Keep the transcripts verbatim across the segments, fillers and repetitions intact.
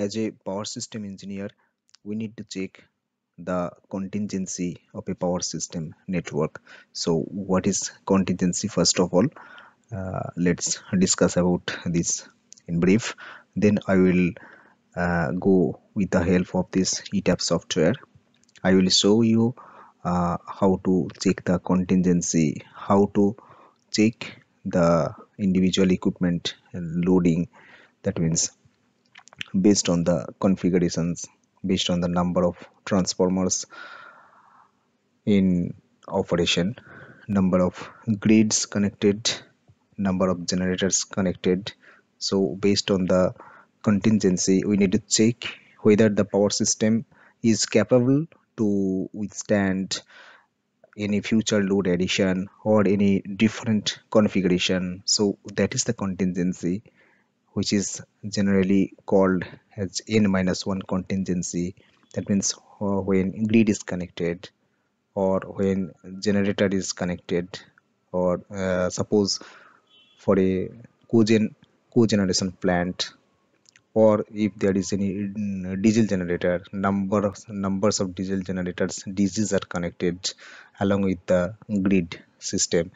as a power system engineer, we need to check the contingency of a power system network. So what is contingency? First of all, uh, let's discuss about this in brief. Then I will uh, go with the help of this E TAP software. I will show you uh, how to check the contingency, how to check the individual equipment loading, that means based on the configurations, based on the number of transformers in operation, number of grids connected, number of generators connected. So based on the contingency, we need to check whether the power system is capable to withstand any future load addition or any different configuration. So that is the contingency, which is generally called as n minus one contingency. That means uh, when grid is connected, or when generator is connected, or uh, suppose for a cogen cogeneration plant, or if there is any diesel generator, number of numbers of diesel generators D Gs are connected along with the grid system.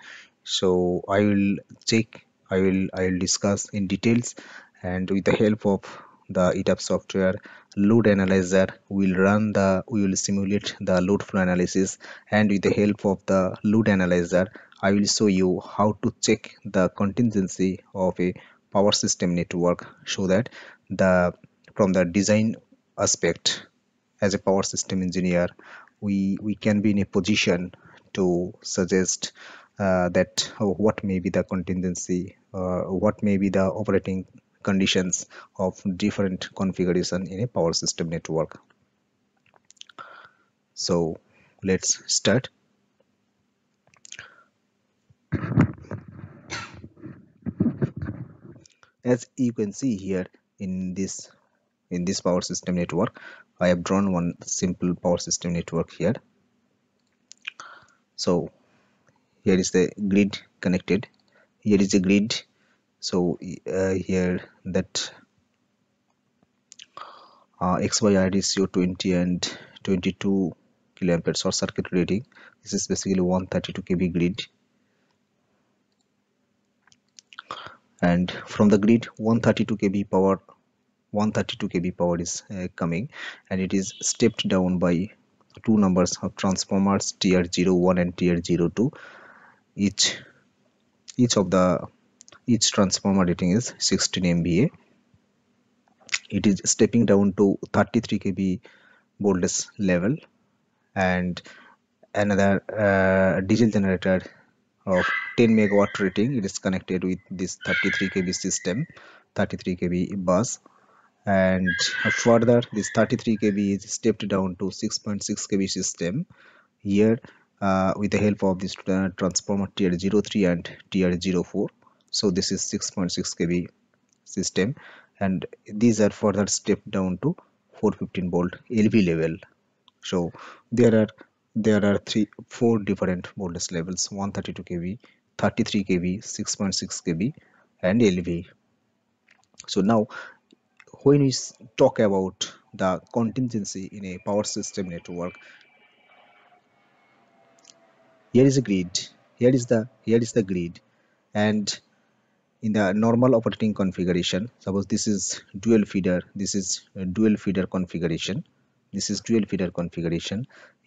So I will check, I will I will discuss in details, and with the help of the E TAP software load analyzer, we will run the we will simulate the load flow analysis, and with the help of the load analyzer I will show you how to check the contingency of a power system network, so that the from the design aspect, as a power system engineer, we we can be in a position to suggest Uh, that oh, what may be the contingency, uh, what may be the operating conditions of different configuration in a power system network. So let's start. As you can see here in this in this power system network, I have drawn one simple power system network here. So here is the grid connected, here is the grid. So uh, here that uh, X Y R ratio twenty and twenty-two kiloampere short circuit rating. This is basically one thirty-two k V grid, and from the grid one thirty-two k V power one thirty-two k V power is uh, coming, and it is stepped down by two numbers of transformers, T R zero one and T R zero two. Each each of the each transformer rating is sixteen M V A. It is stepping down to thirty-three k V voltage level, and another uh, diesel generator of ten megawatt rating. It is connected with this thirty-three k V system, thirty-three k V bus, and further this thirty-three k V is stepped down to six point six k V system here. Uh, with the help of this uh, transformer T R zero three and T R zero four, so this is six point six k V system, and these are further stepped down to four fifteen volt L V level. So there are there are three four different voltage levels: one thirty-two k V, thirty-three k V, six point six k V, and L V. So now when we talk about the contingency in a power system network, here is a grid, here is the here is the grid, and in the normal operating configuration, suppose this is dual feeder, this is dual feeder configuration, this is dual feeder configuration.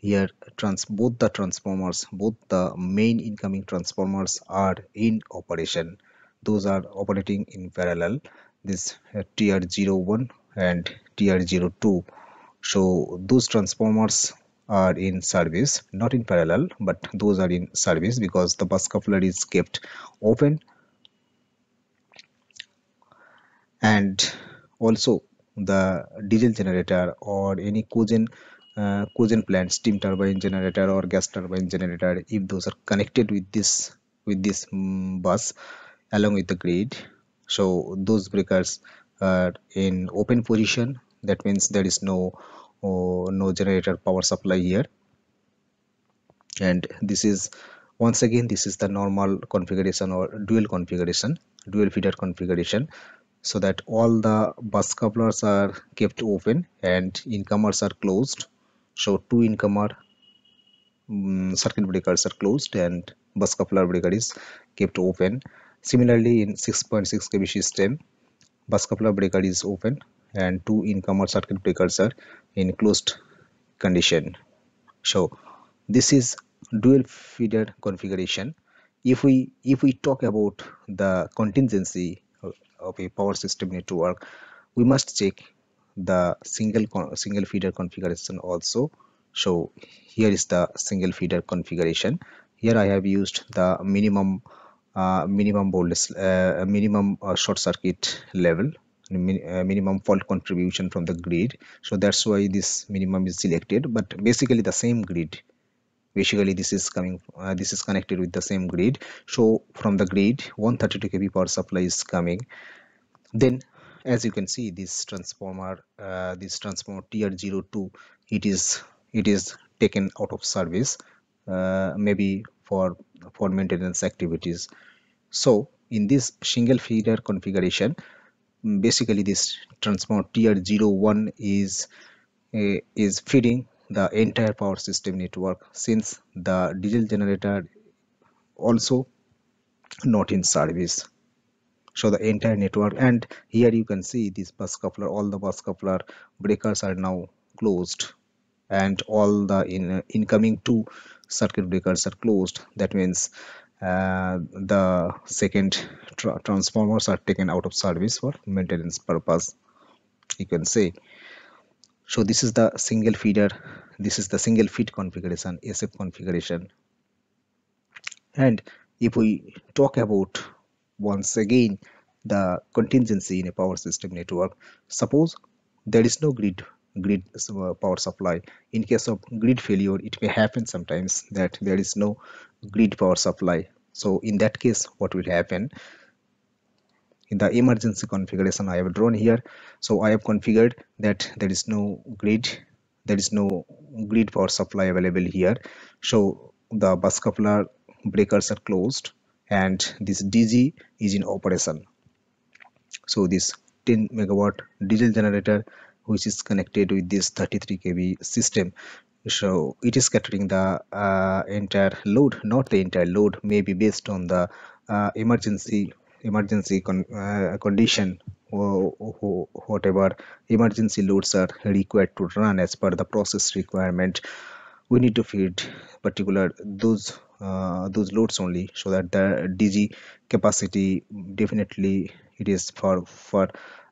Here trans both the transformers, both the main incoming transformers are in operation, those are operating in parallel, this uh, T R zero one and T R zero two. So those transformers are in service, not in parallel, but those are in service because the bus coupler is kept open, and also the diesel generator or any cogen uh, cogen plant, steam turbine generator or gas turbine generator, if those are connected with this with this um, bus along with the grid, so those breakers are in open position. That means there is no Oh, no generator power supply here, and this is once again this is the normal configuration or dual configuration, dual feeder configuration. so that all the bus couplers are kept open and incomers are closed. So two incomer um, circuit breakers are closed and bus coupler breaker is kept open. Similarly, in six point six k V system, bus coupler breaker is open and two incomer circuit breakers are in closed condition. So this is dual feeder configuration. If we if we talk about the contingency of a power system network, we must check the single single feeder configuration also. So here is the single feeder configuration. Here I have used the minimum uh, minimum voltage, uh, minimum uh, short circuit level, min uh, minimum fault contribution from the grid. So that's why this minimum is selected. But basically the same grid. Basically this is coming uh, this is connected with the same grid. So from the grid one thirty-two k V power supply is coming. Then as you can see, this transformer uh, this transformer T R zero two, it is it is taken out of service, uh, maybe for for maintenance activities. So in this single feeder configuration, basically this transformer T R zero one is uh, is feeding the entire power system network, since the diesel generator also not in service. So the entire network, and here you can see this bus coupler, all the bus coupler breakers are now closed and all the in, uh, incoming two circuit breakers are closed. That means uh, the second tra transformers are taken out of service for maintenance purpose, you can say. So this is the single feeder, this is the single feed configuration, S F configuration. And if we talk about once again the contingency in a power system network, suppose there is no grid grid power supply. In case of grid failure, it may happen sometimes that there is no grid power supply. So in that case, what will happen? In the emergency configuration I have drawn here, so I have configured that there is no grid, there is no grid power supply available here. So the bus coupler breakers are closed and this D G is in operation. So this ten megawatt diesel generator, which is connected with this thirty-three k V system, so it is catering the uh, entire load, not the entire load, maybe based on the uh, emergency emergency con uh, condition, or, or whatever emergency loads are required to run as per the process requirement. We need to feed particular those uh, those loads only, so that the D G capacity, definitely it is for for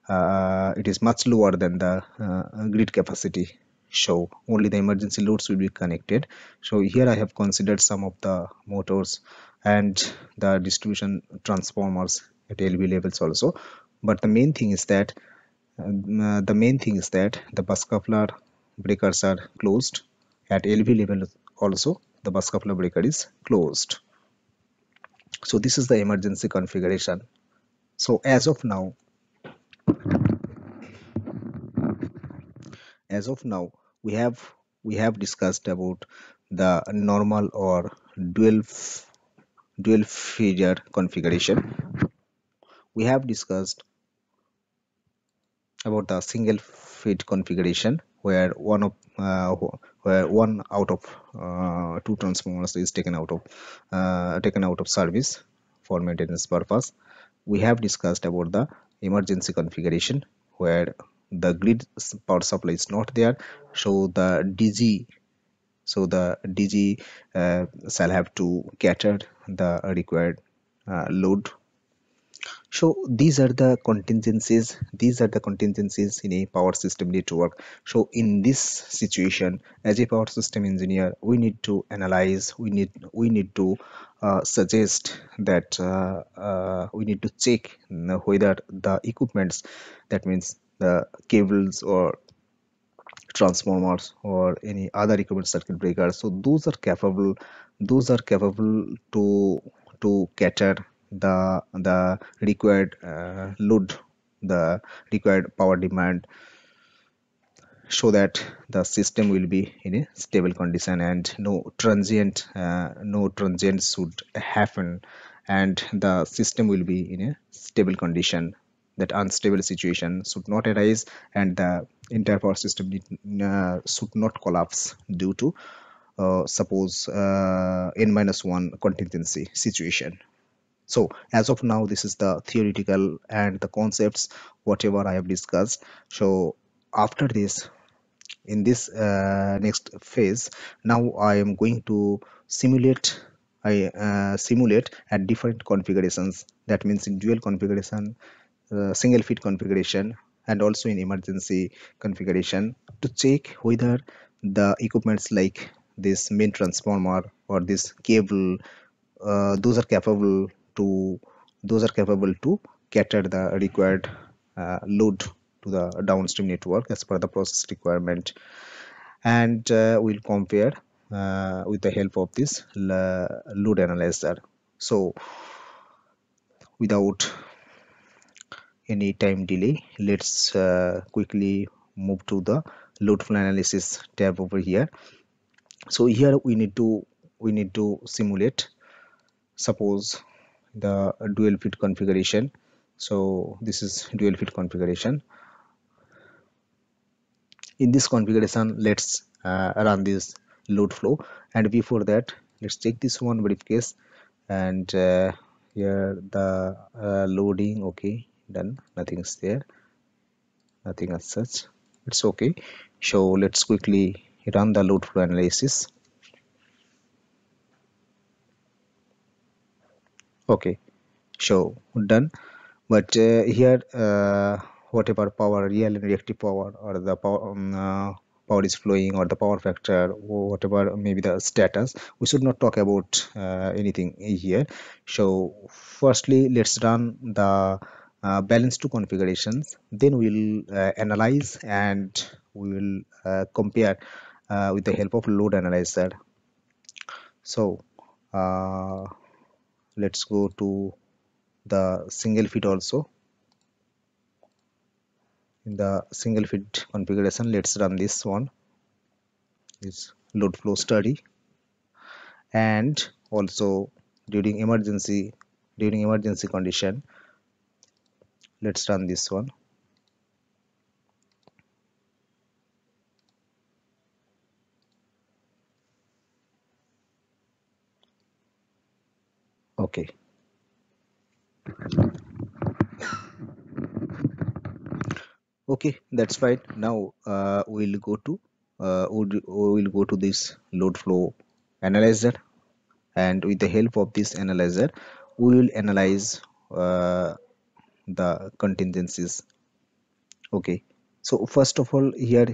uh, it is much lower than the uh, grid capacity. So only the emergency loads will be connected. So here I have considered some of the motors and the distribution transformers at L V levels also, but the main thing is that uh, the main thing is that the bus coupler breakers are closed at L V level also. The bus coupler breaker is closed. So this is the emergency configuration. So as of now, as of now we have we have discussed about the normal or dual dual feeder configuration. We have discussed about the single feed configuration, where one of uh, where one out of uh, two transformers is taken out of uh, taken out of service for maintenance purpose. We have discussed about the emergency configuration, where the grid power supply is not there, so the D G so the D G uh, shall have to cater the required uh, load. So these are the contingencies, these are the contingencies in a power system network. So in this situation, as a power system engineer, we need to analyze, we need we need to uh, suggest that uh, uh, we need to check whether the equipments, that means the cables or transformers or any other equipment, circuit breakers, so those are capable those are capable to to cater the the required uh, load, the required power demand, so that the system will be in a stable condition and no transient uh, no transient should happen, and the system will be in a stable condition. that unstable situation should not arise and the entire power system did, uh, should not collapse due to uh, suppose uh, n minus one contingency situation. So as of now, this is the theoretical and the concepts whatever I have discussed. So after this, in this uh, next phase, now I am going to simulate I uh, simulate at different configurations, that means in dual configuration, uh, single feed configuration, and also in emergency configuration, to check whether the equipments like this main transformer or this cable, uh, those are capable to those are capable to cater the required uh, load to the downstream network as per the process requirement. And uh, we'll compare uh, with the help of this load analyzer. So without any time delay, let's uh, quickly move to the load flow analysis tab over here. So here we need to we need to simulate suppose the dual feed configuration. So this is dual feed configuration. In this configuration, let's uh, run this load flow, and before that let's take this one briefcase and uh, here the uh, loading. Okay, done, nothing's there, nothing as such, it's okay. So let's quickly run the load flow analysis. Okay, so done. But uh, here uh, whatever power, real and reactive power, or the power um, uh, power is flowing, or the power factor, or whatever maybe the status, we should not talk about uh, anything here. So firstly let's run the Uh, balance two configurations, then we'll uh, analyze and we will uh, compare uh, with the help of load analyzer. So uh, let's go to the single feed also. In the single feed configuration, let's run this one, this load flow study. And also during emergency during emergency condition, let's run this one. Okay. Okay, that's fine. Now uh, we'll go to uh, we'll go to this load flow analyzer, and with the help of this analyzer, we will analyze Uh, the contingencies. Okay, so first of all here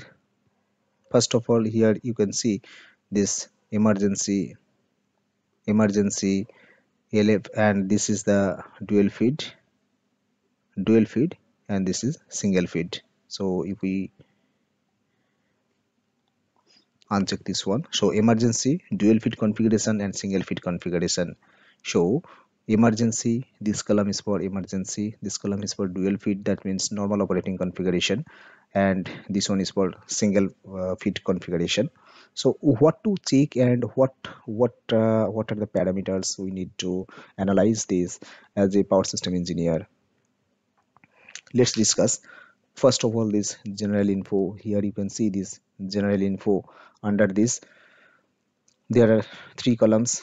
first of all here you can see this emergency emergency L F, and this is the dual feed dual feed and this is single feed. So if we uncheck this one, so emergency, dual feed configuration and single feed configuration. So emergency, this column is for emergency, this column is for dual feed, that means normal operating configuration, and this one is for single uh, feed configuration. So what to check and what what uh, what are the parameters we need to analyze this as a power system engineer? Let's discuss first of all this general info. Here you can see this general info. Under this there are three columns,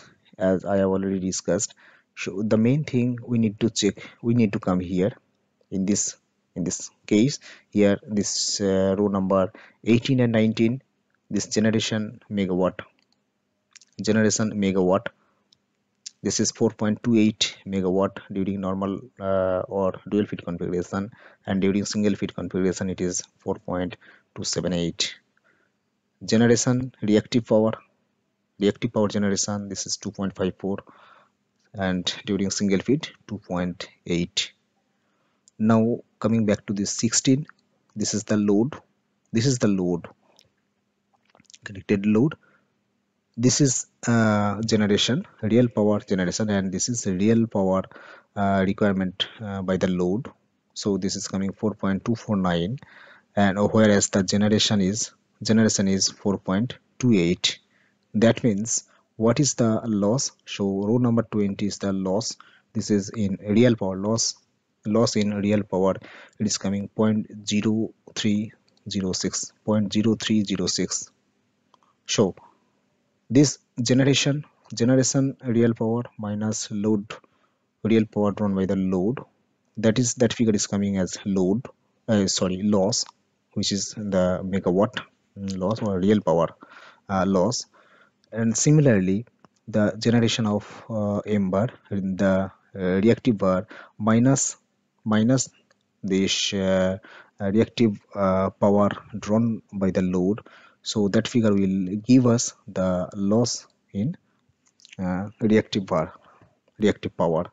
as I have already discussed. So the main thing we need to check, we need to come here in this in this case here, this uh, row number eighteen and nineteen, this generation megawatt generation megawatt this is four point two eight megawatt during normal uh, or dual feed configuration, and during single feed configuration it is four point two seven eight. Generation reactive power reactive power generation, this is two point five four, and during single feed two point eight. Now coming back to this sixteen, this is the load this is the load connected load. This is uh, generation, real power generation, and this is real power uh, requirement uh, by the load. So this is coming four point two four nine, and whereas the generation is generation is four point two eight. That means what is the loss? So row number twenty is the loss. This is in real power loss, loss in real power, it is coming zero point zero three zero six. So this generation generation real power minus load real power drawn by the load, that is that figure is coming as load uh, sorry loss, which is the megawatt loss or real power uh, loss. And similarly the generation of uh, M bar in the uh, reactive bar minus minus this uh, reactive uh, power drawn by the load, so that figure will give us the loss in uh, reactive bar reactive power.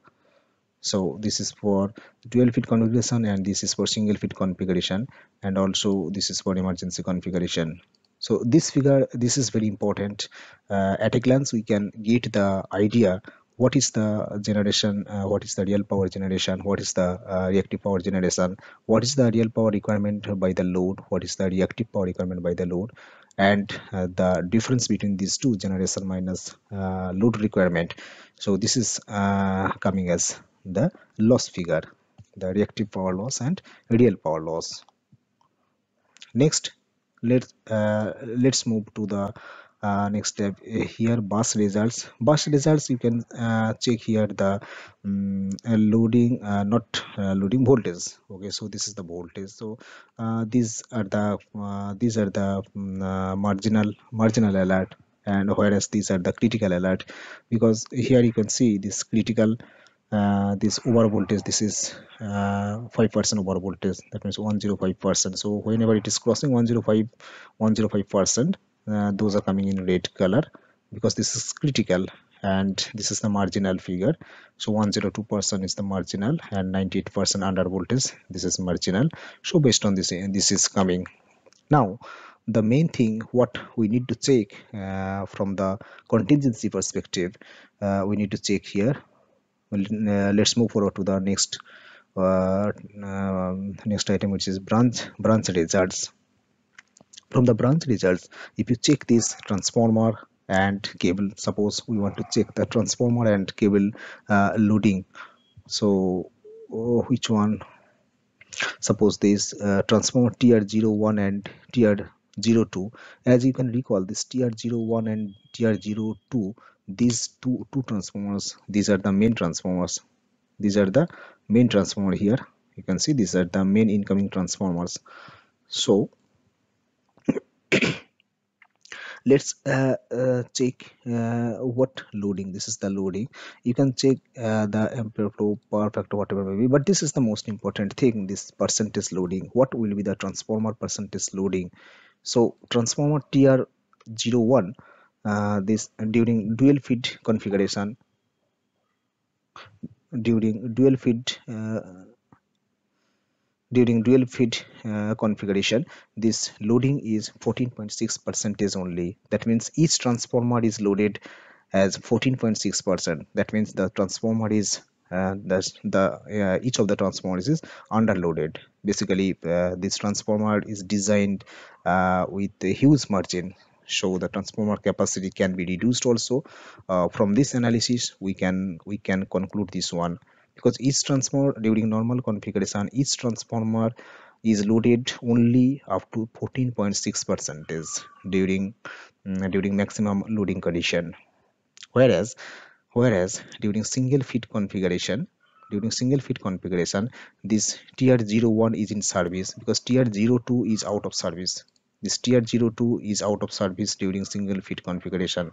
So this is for dual feed configuration and this is for single feed configuration, and also this is for emergency configuration. So this figure, this is very important. Uh, at a glance we can get the idea what is the generation, uh, what is the real power generation, what is the uh, reactive power generation, what is the real power requirement by the load, what is the reactive power requirement by the load, and uh, the difference between these two, generation minus uh, load requirement. So this is uh, coming as the loss figure, the reactive power loss and real power loss. Next, let's uh, let's move to the uh, next step. Here bus results, bus results you can uh, check here the um, loading uh, not uh, loading voltage. Okay, so this is the voltage. So uh, these are the uh, these are the um, uh, marginal marginal alert, and whereas these are the critical alert, because here you can see this critical uh this over voltage, this is uh five percent over voltage, that means one hundred five percent. So whenever it is crossing one hundred five percent, uh, those are coming in red color because this is critical, and this is the marginal figure. So one hundred two percent is the marginal, and ninety-eight percent under voltage, this is marginal. So based on this, and this is coming. Now the main thing what we need to check uh, from the contingency perspective, uh, we need to check here. Uh, let's move forward to the next uh, uh, next item, which is branch branch results. From the branch results, if you check this transformer and cable, suppose we want to check the transformer and cable uh, loading. So oh, which one? Suppose this uh, transformer T R zero one and T R zero two. As you can recall, this T R zero one and T R zero two, these two two transformers, these are the main transformers, these are the main transformer. Here you can see these are the main incoming transformers. So let's uh, uh, check uh, what loading, this is the loading. You can check uh, the ampere flow, power factor, whatever may be, but this is the most important thing, this percentage loading, what will be the transformer percentage loading. So transformer T R zero one, Uh, this during dual feed configuration, during dual feed uh, during dual feed uh, configuration, this loading is fourteen point six percent only. That means each transformer is loaded as fourteen point six percent. That means the transformer is uh, the, the uh, each of the transformers is underloaded. Basically uh, this transformer is designed uh, with a huge margin, so the transformer capacity can be reduced also. Uh, from this analysis we can we can conclude this one, because each transformer during normal configuration, each transformer is loaded only up to fourteen point six percent during um, during maximum loading condition. Whereas whereas during single feed configuration, during single feed configuration, this T R zero one is in service, because T R zero two is out of service. This T R zero two is out of service during single feed configuration,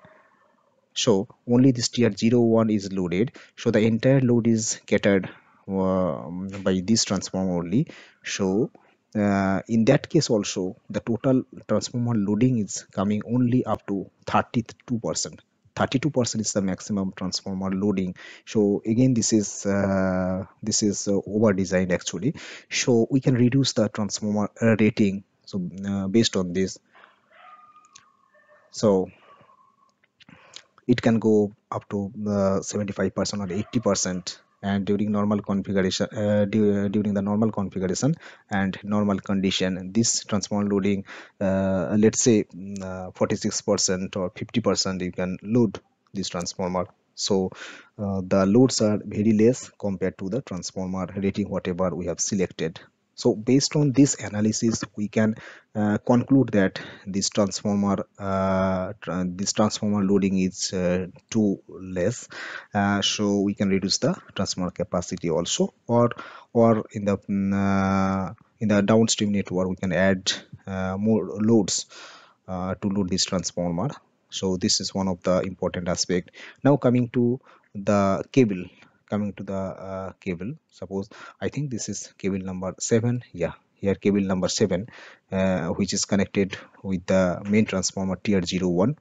so only this T R zero one is loaded. So the entire load is catered uh, by this transformer only. So uh, in that case also, the total transformer loading is coming only up to thirty-two percent. Thirty-two percent is the maximum transformer loading. So again, this is uh, this is uh, over designed actually. So we can reduce the transformer uh, rating. So uh, based on this, so it can go up to seventy-five percent uh, or eighty percent, and during normal configuration uh, du during the normal configuration and normal condition, this transformer loading uh, let's say forty-six percent uh, or fifty percent, you can load this transformer. So uh, the loads are very less compared to the transformer rating whatever we have selected. So based on this analysis, we can uh, conclude that this transformer uh, tra this transformer loading is uh, too less, uh, so we can reduce the transformer capacity also, or or in the uh, in the downstream network we can add uh, more loads uh, to load this transformer. So this is one of the important aspect. Now coming to the cable. Coming to the uh, cable, suppose I think this is cable number seven. Yeah, here cable number seven, uh, which is connected with the main transformer T R zero one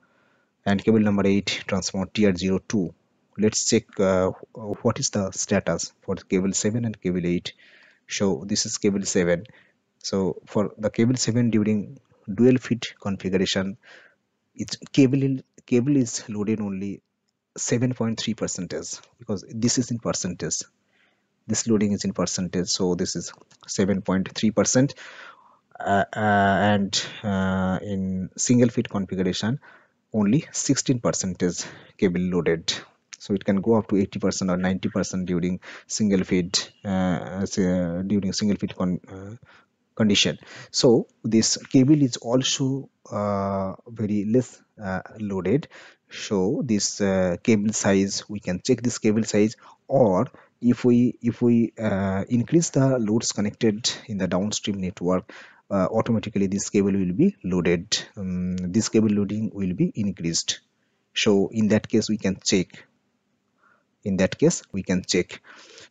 and cable number eight transformer T R zero two. Let's check uh, what is the status for cable seven and cable eight. So this is cable seven. So for the cable seven, during dual feed configuration, its cable cable is loaded only seven point three percentage, because this is in percentage, this loading is in percentage, so this is seven point three percent, uh, uh, and uh, in single feed configuration only sixteen percent is cable loaded. So it can go up to eighty percent or ninety percent during single feed uh, uh, during single feed con uh, condition. So this cable is also uh, very less uh, loaded. So this uh, cable size, we can check this cable size, or if we if we uh, increase the loads connected in the downstream network, uh, automatically this cable will be loaded, um, this cable loading will be increased. So in that case we can check, in that case we can check.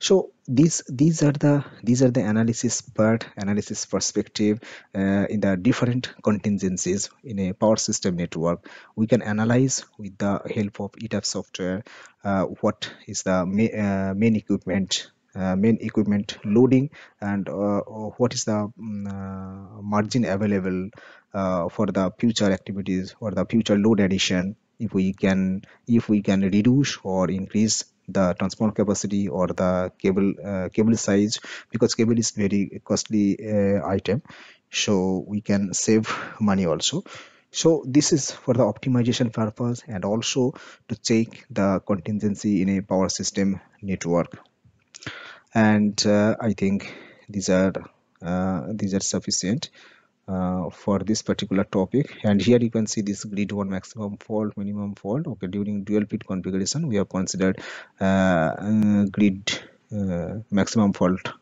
So these these are the these are the analysis part analysis perspective uh, in the different contingencies in a power system network. We can analyze with the help of E TAP software uh, what is the ma uh, main equipment uh, main equipment loading, and uh, what is the um, uh, margin available uh, for the future activities or the future load addition. If we can if we can reduce or increase the transformer capacity or the cable uh, cable size, because cable is very costly uh, item, so we can save money also. So this is for the optimization purpose and also to check the contingency in a power system network. And uh, I think these are uh, these are sufficient Uh, for this particular topic. And here you can see this grid one, maximum fault, minimum fault. Okay, during dual feed configuration we have considered uh, uh, grid uh, maximum fault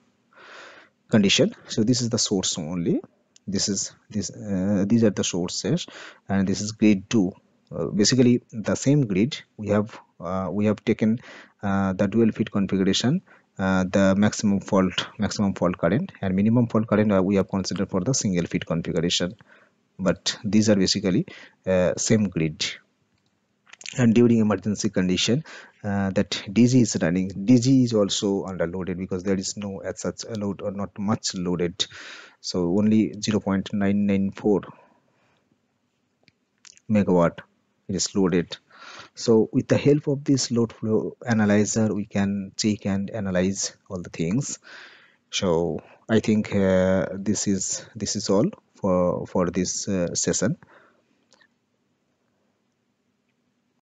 condition. So this is the source only, this is this uh, these are the sources, and this is grid two. Uh, basically the same grid we have uh, we have taken uh, the dual feed configuration, Uh, the maximum fault maximum fault current and minimum fault current we have considered for the single feed configuration, but these are basically uh, same grid. And during emergency condition uh, that D G is running, D G is also underloaded because there is no as such a load or not much loaded, so only zero point nine nine four megawatt it is loaded. So with the help of this load flow analyzer we can check and analyze all the things. So I think uh, this is this is all for for this uh, session.